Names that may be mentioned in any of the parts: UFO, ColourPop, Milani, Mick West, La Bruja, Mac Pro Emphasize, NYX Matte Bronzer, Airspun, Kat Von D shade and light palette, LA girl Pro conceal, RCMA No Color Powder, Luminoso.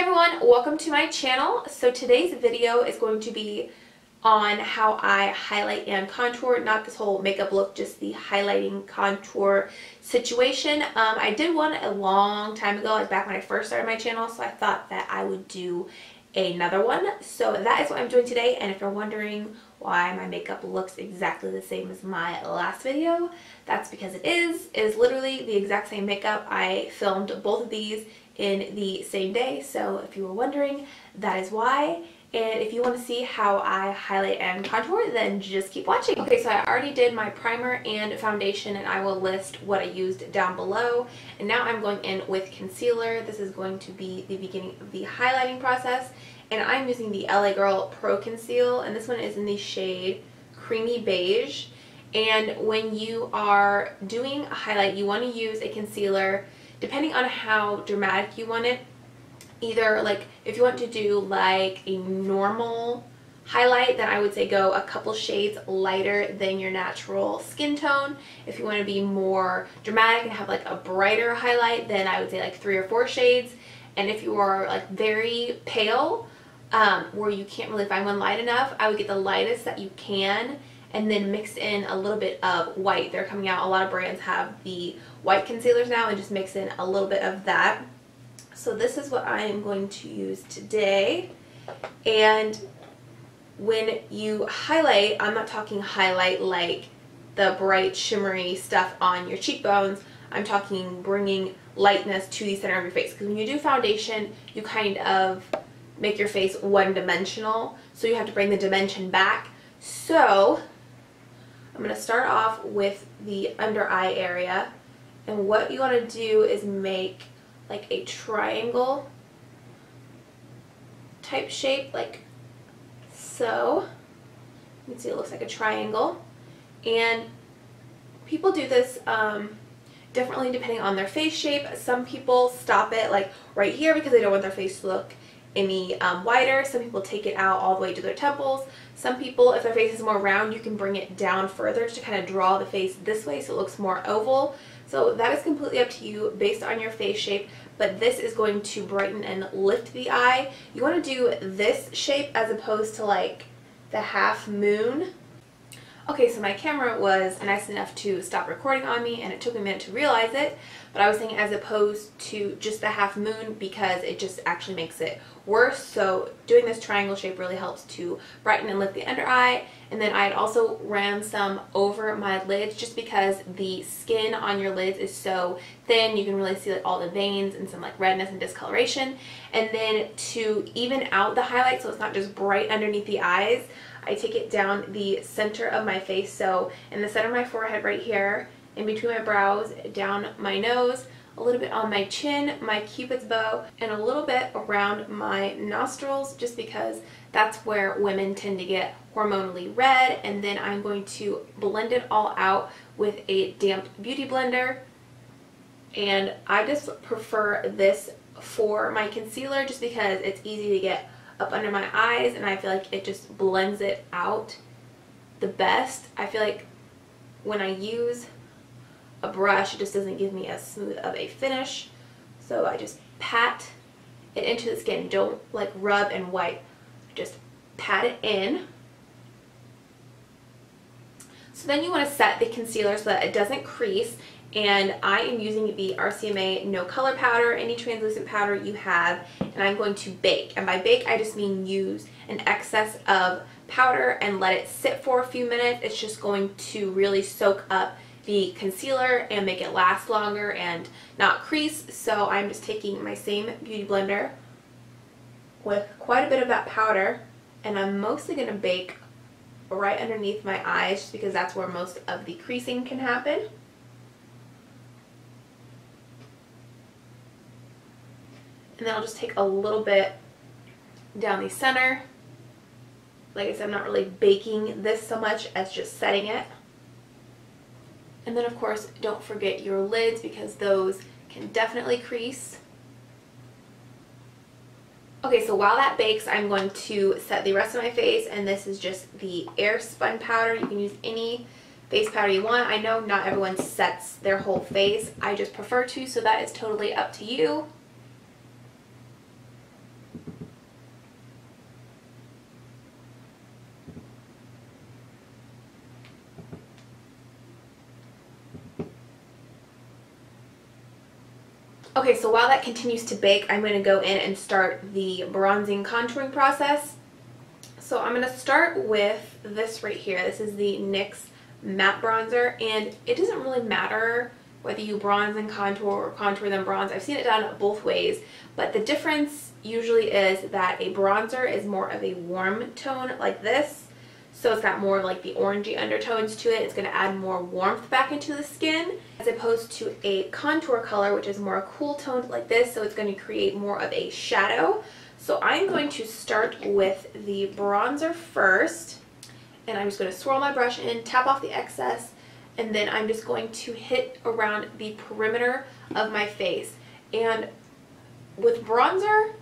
Hey everyone, welcome to my channel. So today's video is going to be on how I highlight and contour, not this whole makeup look, just the highlighting contour situation. I did one a long time ago, like back when I first started my channel, so I thought that I would do another one. So that is what I'm doing today, and if you're wondering why my makeup looks exactly the same as my last video, that's because it is literally the exact same makeup. I filmed both of these in the same day, so if you were wondering, that is why. And if you want to see how I highlight and contour, then just keep watching. Okay, so I already did my primer and foundation, and I will list what I used down below. And now I'm going in with concealer. This is going to be the beginning of the highlighting process, and I'm using the LA Girl Pro Conceal, and this one is in the shade Creamy Beige. And when you are doing a highlight, you want to use a concealer depending on how dramatic you want it. Either like if you want to do like a normal highlight, then I would say go a couple shades lighter than your natural skin tone. If you want to be more dramatic and have like a brighter highlight, then I would say like 3 or 4 shades. And if you are like very pale, where you can't really find one light enough, I would get the lightest that you can and then mix in a little bit of white. They're coming out, a lot of brands have the white concealers now, and just mix in a little bit of that. So this is what I am going to use today. And when you highlight, I'm not talking highlight like the bright shimmery stuff on your cheekbones, I'm talking bringing lightness to the center of your face, because when you do foundation, you kind of make your face one-dimensional, so you have to bring the dimension back. So I'm going to start off with the under eye area, and what you want to do is make like a triangle type shape, like so. You can see it looks like a triangle, and people do this differently depending on their face shape. Some people stop it like right here because they don't want their face to look any wider. Some people take it out all the way to their temples. Some people, if their face is more round, you can bring it down further to kind of draw the face this way so it looks more oval. So that is completely up to you based on your face shape, but this is going to brighten and lift the eye. You want to do this shape as opposed to like the half moon. Okay, so my camera was nice enough to stop recording on me, and it took me a minute to realize it, but I was saying as opposed to just the half moon because it just actually makes it worse. So doing this triangle shape really helps to brighten and lift the under eye. And then I had also ran some over my lids just because the skin on your lids is so thin, you can really see like all the veins and some like redness and discoloration. And then to even out the highlight so it's not just bright underneath the eyes, I take it down the center of my face, so in the center of my forehead right here, in between my brows, down my nose, a little bit on my chin, my cupid's bow, and a little bit around my nostrils just because that's where women tend to get hormonally red. And then I'm going to blend it all out with a damp beauty blender, and I just prefer this for my concealer just because it's easy to get up under my eyes, and I feel like it just blends it out the best. I feel like when I use a brush, it just doesn't give me as smooth of a finish, so I just pat it into the skin. Don't like rub and wipe, just pat it in. So then you want to set the concealer so that it doesn't crease, and I am using the RCMA No Color Powder, any translucent powder you have, and I'm going to bake. And by bake, I just mean use an excess of powder and let it sit for a few minutes. It's just going to really soak up the concealer and make it last longer and not crease. So I'm just taking my same beauty blender with quite a bit of that powder, and I'm mostly going to bake right underneath my eyes just because that's where most of the creasing can happen. And then I'll just take a little bit down the center. Like I said, I'm not really baking this so much as just setting it. And then of course, don't forget your lids because those can definitely crease. Okay, so while that bakes, I'm going to set the rest of my face, and this is just the airspun powder. You can use any face powder you want. I know not everyone sets their whole face. I just prefer to, so that is totally up to you. Okay, so while that continues to bake, I'm going to go in and start the bronzing contouring process. So I'm going to start with this right here. This is the NYX Matte Bronzer, and it doesn't really matter whether you bronze and contour or contour then bronze. I've seen it done both ways, but the difference usually is that a bronzer is more of a warm tone like this. So it's got more of like the orangey undertones to it. It's going to add more warmth back into the skin, as opposed to a contour color, which is more cool toned like this. So it's going to create more of a shadow. So I'm going to start with the bronzer first, and I'm just going to swirl my brush in, tap off the excess, and then I'm just going to hit around the perimeter of my face. And with bronzer,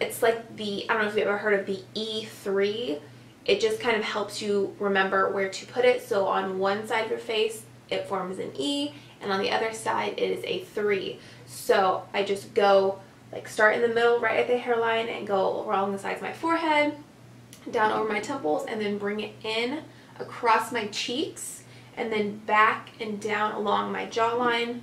it's like the, I don't know if you've ever heard of the E3. It just kind of helps you remember where to put it. So on one side of your face, it forms an E, and on the other side, it is a 3. So I just go, like, start in the middle, right at the hairline, and go along the sides of my forehead, down over my temples, and then bring it in across my cheeks, and then back and down along my jawline.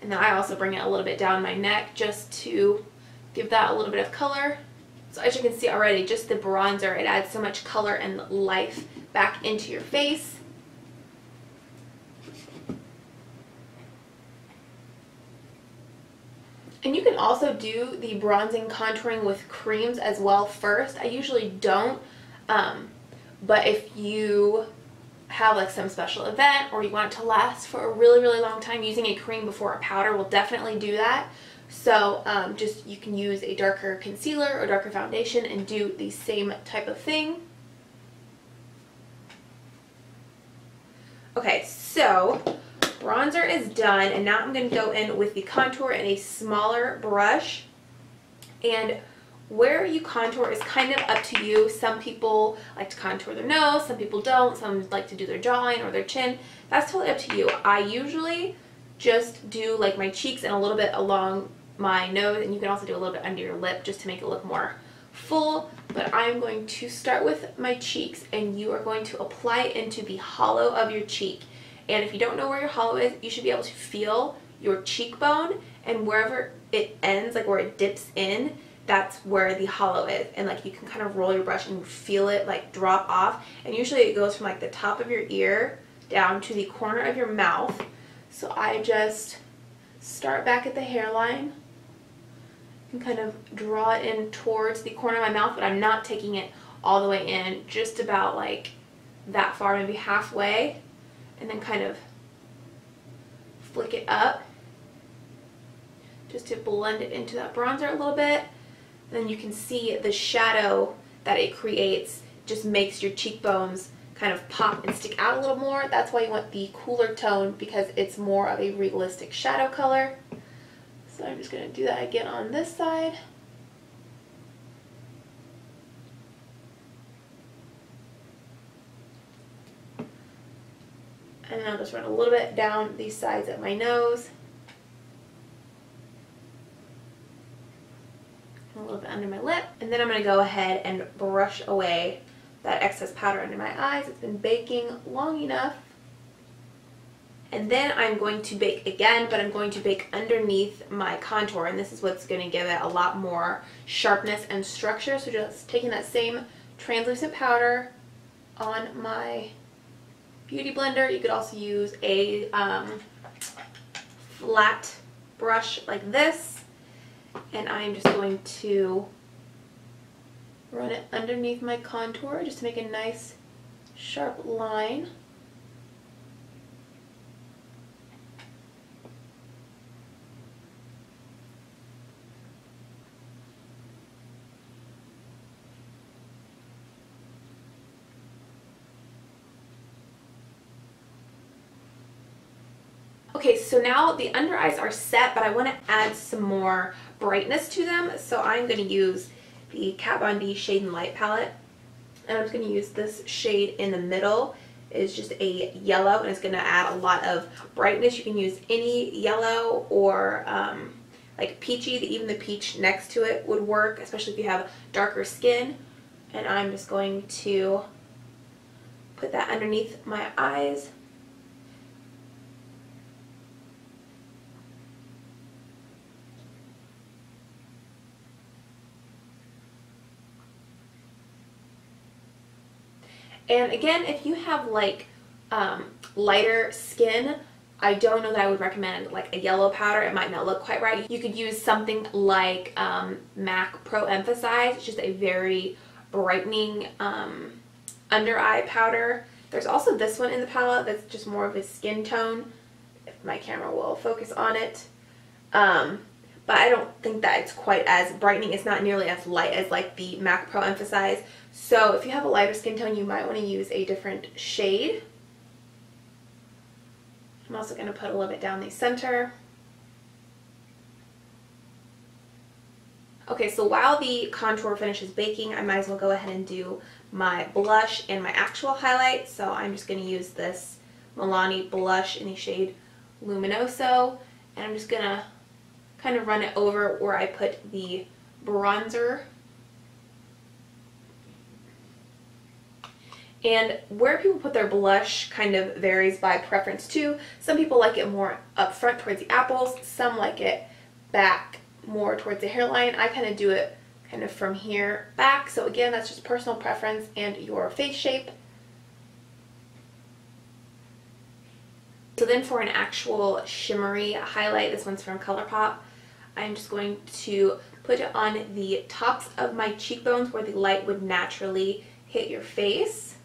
And then I also bring it a little bit down my neck just to give that a little bit of color. So as you can see already, just the bronzer, it adds so much color and life back into your face. And you can also do the bronzing contouring with creams as well first. I usually don't, but if you have like some special event or you want it to last for a really, really long time, using a cream before a powder will definitely do that. So just you can use a darker concealer or darker foundation and do the same type of thing. Okay, so bronzer is done, and now I'm going to go in with the contour and a smaller brush. And where you contour is kind of up to you. Some people like to contour their nose, some people don't, some like to do their jawline or their chin. That's totally up to you. I usually just do like my cheeks and a little bit along my nose, and you can also do a little bit under your lip just to make it look more full. But I'm going to start with my cheeks, and you are going to apply it into the hollow of your cheek. And if you don't know where your hollow is, you should be able to feel your cheekbone, and wherever it ends, like where it dips in, that's where the hollow is. And like you can kind of roll your brush and feel it like drop off, and usually it goes from like the top of your ear down to the corner of your mouth. So I just start back at the hairline and kind of draw it in towards the corner of my mouth, but I'm not taking it all the way in, just about like that far, maybe halfway, and then kind of flick it up just to blend it into that bronzer a little bit. And then you can see the shadow that it creates just makes your cheekbones kind of pop and stick out a little more. That's why you want the cooler tone, because it's more of a realistic shadow color. So I'm just going to do that again on this side. And then I'll just run a little bit down these sides of my nose, a little bit under my lip, and then I'm going to go ahead and brush away that excess powder under my eyes. It's been baking long enough. And then I'm going to bake again, but I'm going to bake underneath my contour, and this is what's going to give it a lot more sharpness and structure. So just taking that same translucent powder on my beauty blender. You could also use a flat brush like this, and I'm just going to run it underneath my contour just to make a nice sharp line. Okay, so now the under eyes are set, but I want to add some more brightness to them. So I'm going to use the Kat Von D Shade and Light palette, and I'm just going to use this shade in the middle. It's just a yellow, and it's going to add a lot of brightness. You can use any yellow or like peachy. Even the peach next to it would work, especially if you have darker skin. And I'm just going to put that underneath my eyes And again, if you have like lighter skin, I don't know that I would recommend like a yellow powder. It might not look quite right. You could use something like Mac Pro Emphasize. It's just a very brightening under eye powder. There's also this one in the palette that's just more of a skin tone, if my camera will focus on it. But I don't think that it's quite as brightening. It's not nearly as light as like the Mac Pro Emphasize. So if you have a lighter skin tone, you might want to use a different shade. I'm also going to put a little bit down the center. Okay, so while the contour finish is baking, I might as well go ahead and do my blush and my actual highlight. So I'm just going to use this Milani blush in the shade Luminoso, and I'm just going to kind of run it over where I put the bronzer. And where people put their blush kind of varies by preference too. Some people like it more up front towards the apples, some like it back more towards the hairline. I kind of do it kind of from here back. So again, that's just personal preference and your face shape. So then for an actual shimmery highlight, this one's from ColourPop, I'm just going to put it on the tops of my cheekbones where the light would naturally hit your face.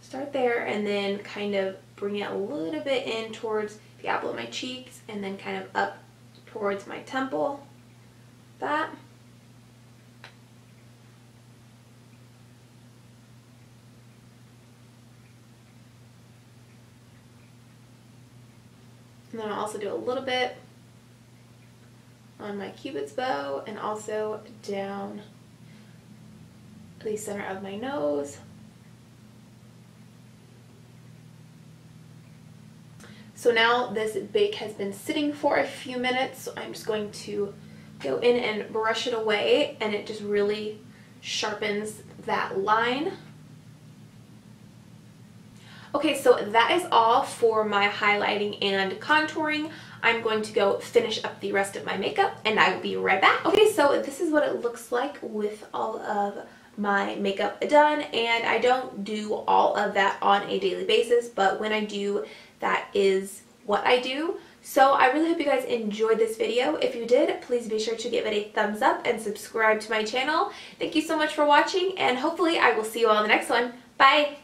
Start there and then kind of bring it a little bit in towards the apple of my cheeks and then kind of up towards my temple, like that. And then I'll also do a little bit on my cupid's bow and also down the center of my nose. So now this bake has been sitting for a few minutes, so I'm just going to go in and brush it away, and it just really sharpens that line. Okay, so that is all for my highlighting and contouring. I'm going to go finish up the rest of my makeup, and I will be right back. Okay, so this is what it looks like with all of my makeup done, and I don't do all of that on a daily basis, but when I do, that is what I do. So I really hope you guys enjoyed this video. If you did, please be sure to give it a thumbs up and subscribe to my channel. Thank you so much for watching, and hopefully I will see you all in the next one. Bye!